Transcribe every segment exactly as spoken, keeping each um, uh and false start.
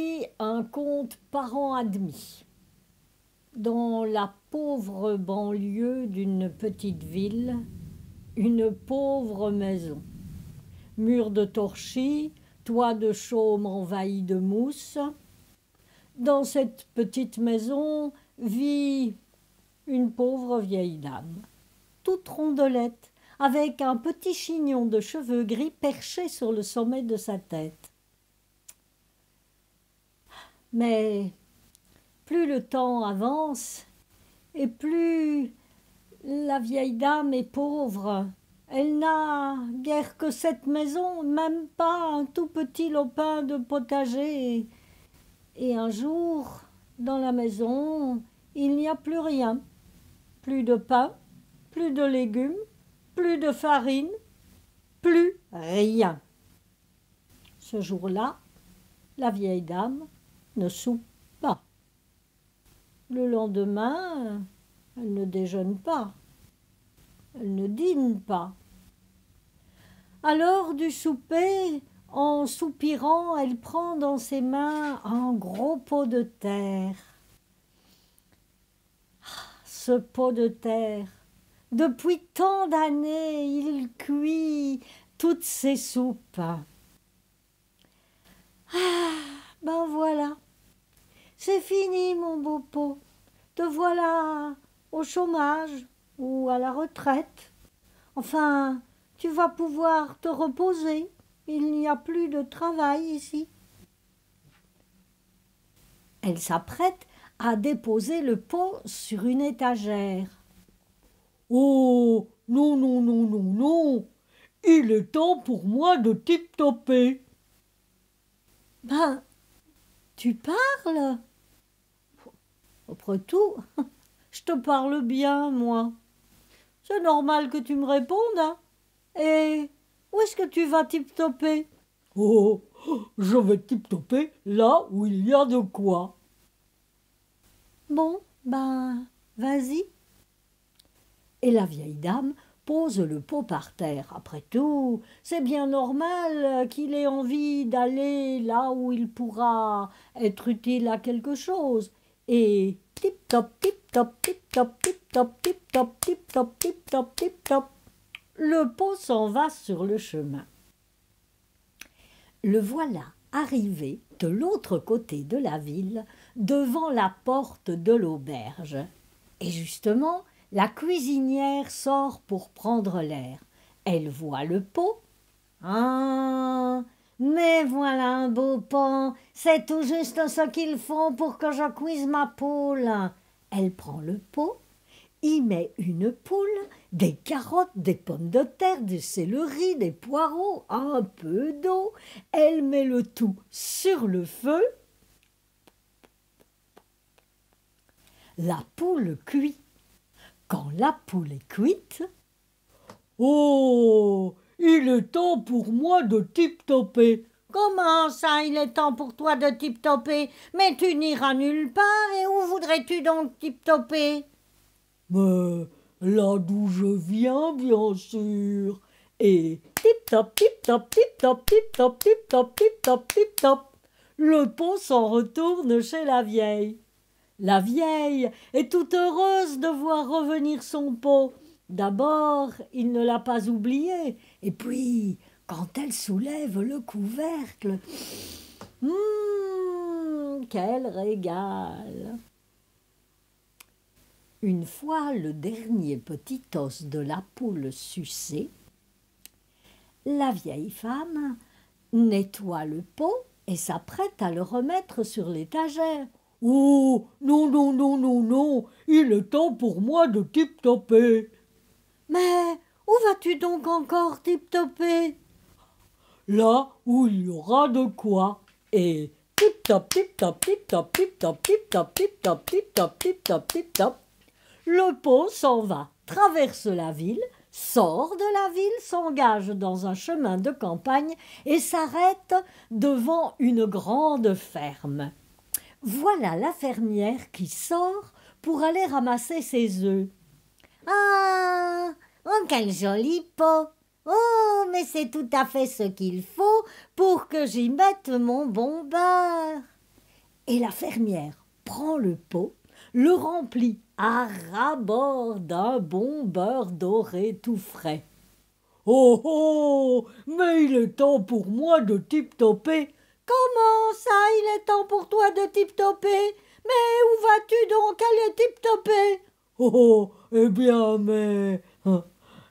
pris un compte parent admis dans la pauvre banlieue d'une petite ville, une pauvre maison. Mur de torchis, toit de chaume envahi de mousse. Dans cette petite maison vit une pauvre vieille dame, toute rondelette, avec un petit chignon de cheveux gris perché sur le sommet de sa tête. Mais plus le temps avance et plus la vieille dame est pauvre. Elle n'a guère que cette maison, même pas un tout petit lopin de potager. Et un jour, dans la maison, il n'y a plus rien. Plus de pain, plus de légumes, plus de farine, plus rien. Ce jour-là, la vieille dame ne soupe pas. Le lendemain, elle ne déjeune pas. Elle ne dîne pas. Alors, du souper, en soupirant, elle prend dans ses mains un gros pot de terre. Ce pot de terre, depuis tant d'années, il cuit toutes ses soupes. Ah, ben voilà, c'est fini mon beau pot, te voilà au chômage ou à la retraite. Enfin, tu vas pouvoir te reposer. Il n'y a plus de travail ici. Elle s'apprête à déposer le pot sur une étagère. Oh, non, non, non, non, non, il est temps pour moi de tip-topper. Ben, tu parles? Après tout, je te parle bien, moi. C'est normal que tu me répondes, hein. Et où est-ce que tu vas tip-topper? Oh, je vais tip-topper là où il y a de quoi. Bon, ben, vas-y. Et la vieille dame pose le pot par terre. Après tout, c'est bien normal qu'il ait envie d'aller là où il pourra être utile à quelque chose. Et tip-top, tip-top, tip-top, tip-top, tip-top, tip-top, tip-top, tip-top. Le pot s'en va sur le chemin. Le voilà arrivé de l'autre côté de la ville, devant la porte de l'auberge. Et justement, la cuisinière sort pour prendre l'air. Elle voit le pot. « Ah, mais voilà un beau pain, c'est tout juste ce qu'ils font pour que je cuise ma poule. » Elle prend le pot, y met une poule, des carottes, des pommes de terre, du céleri, des poireaux, un peu d'eau. Elle met le tout sur le feu. La poule cuit. Quand la poule est cuite... Oh, il est temps pour moi de tip-topper. Comment ça, il est temps pour toi de tip-topper? Mais tu n'iras nulle part, et où voudrais-tu donc tip-topper? Mais là d'où je viens, bien sûr. Et tip-top, tip-top, tip-top, tip-top, tip-top, tip-top, tip-top. Le pot s'en retourne chez la vieille. La vieille est toute heureuse de voir revenir son pot. D'abord, il ne l'a pas oublié. Et puis, quand elle soulève le couvercle, hum, quel régal! Une fois le dernier petit os de la poule sucé, la vieille femme nettoie le pot et s'apprête à le remettre sur l'étagère. « Oh, non, non, non, non, non, il est temps pour moi de tip-topper. »« Mais où vas-tu donc encore tip-topper ? » ?»« Là où il y aura de quoi. » Et tip-top, tip-top, tip-top, tip-top, tip-top, tip-top, tip-top, tip-top, tip-top. Le pot s'en va, traverse la ville, sort de la ville, s'engage dans un chemin de campagne et s'arrête devant une grande ferme. Voilà la fermière qui sort pour aller ramasser ses œufs. « Ah, oh, quel joli pot! Oh, mais c'est tout à fait ce qu'il faut pour que j'y mette mon bon beurre. et la fermière prend le pot, le remplit à ras-bord d'un bon beurre doré tout frais. « Oh oh, mais il est temps pour moi de tip-topper !»« Comment ça, il est temps pour toi de tip-topper ? Mais où vas-tu donc aller tip-topper ?»« Oh oh, eh bien, mais...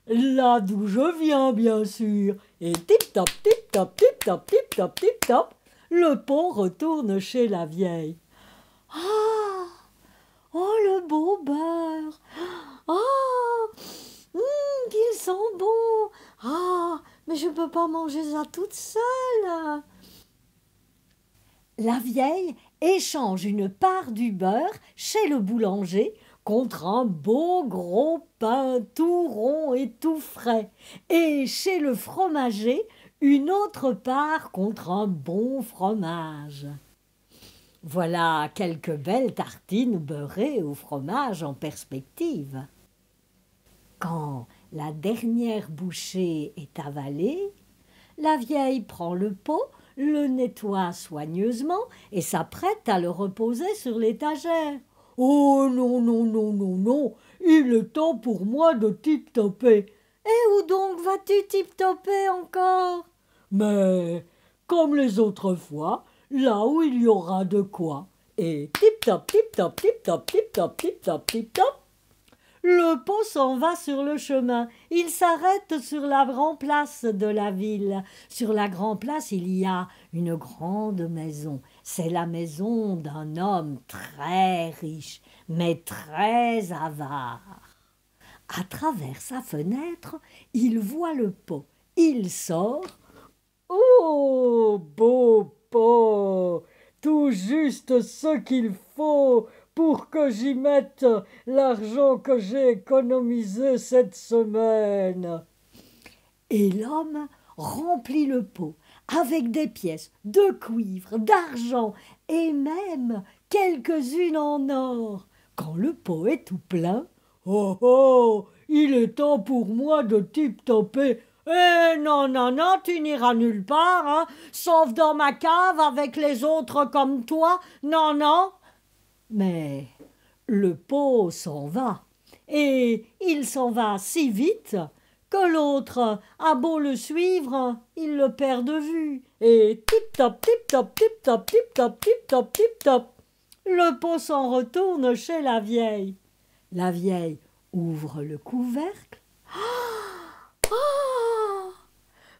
là d'où je viens, bien sûr !» Et tip-top, tip-top, tip-top, tip-top, tip-top, le pont retourne chez la vieille. « Ah ! Oh, le beau beurre ! Ah ! Hum, qu'ils sont bons ! Ah, mais je ne peux pas manger ça toute seule !» La vieille échange une part du beurre chez le boulanger contre un beau gros pain tout rond et tout frais, et chez le fromager une autre part contre un bon fromage. Voilà quelques belles tartines beurrées au fromage en perspective. Quand la dernière bouchée est avalée, la vieille prend le pot, le nettoie soigneusement et s'apprête à le reposer sur l'étagère. « Oh non, non, non, non, non, il est temps pour moi de tip-topper. »« Et où donc vas-tu tip-topper encore ?»« Mais comme les autres fois, là où il y aura de quoi. » Et tip-top, tip-top, tip-top, tip-top, tip-top, tip-top. Le pot s'en va sur le chemin. Il s'arrête sur la grande place de la ville. Sur la grande place, il y a une grande maison. C'est la maison d'un homme très riche, mais très avare. À travers sa fenêtre, il voit le pot. Il sort. « Oh, beau pot, tout juste ce qu'il faut !» pour que j'y mette l'argent que j'ai économisé cette semaine. » Et l'homme remplit le pot avec des pièces de cuivre, d'argent et même quelques-unes en or. Quand le pot est tout plein, « Oh oh, il est temps pour moi de tip-topper. Eh non, non, non, tu n'iras nulle part, hein, sauf dans ma cave avec les autres comme toi. Non, non. » Mais le pot s'en va, et il s'en va si vite que l'autre a beau le suivre, il le perd de vue. Et tip-top, tip-top, tip-top, tip-top, tip-top, tip-top, le pot s'en retourne chez la vieille. La vieille ouvre le couvercle. Ah ! Ah !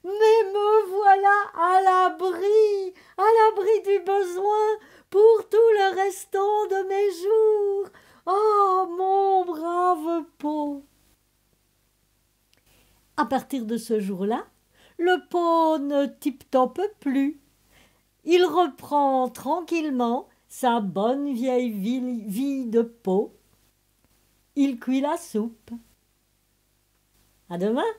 Mais me voilà à l'abri, à l'abri du besoin, pour tout le restant de mes jours. Oh, mon brave pot! À partir de ce jour-là, le pot ne tip-tope plus. Il reprend tranquillement sa bonne vieille vie de pot. Il cuit la soupe. À demain!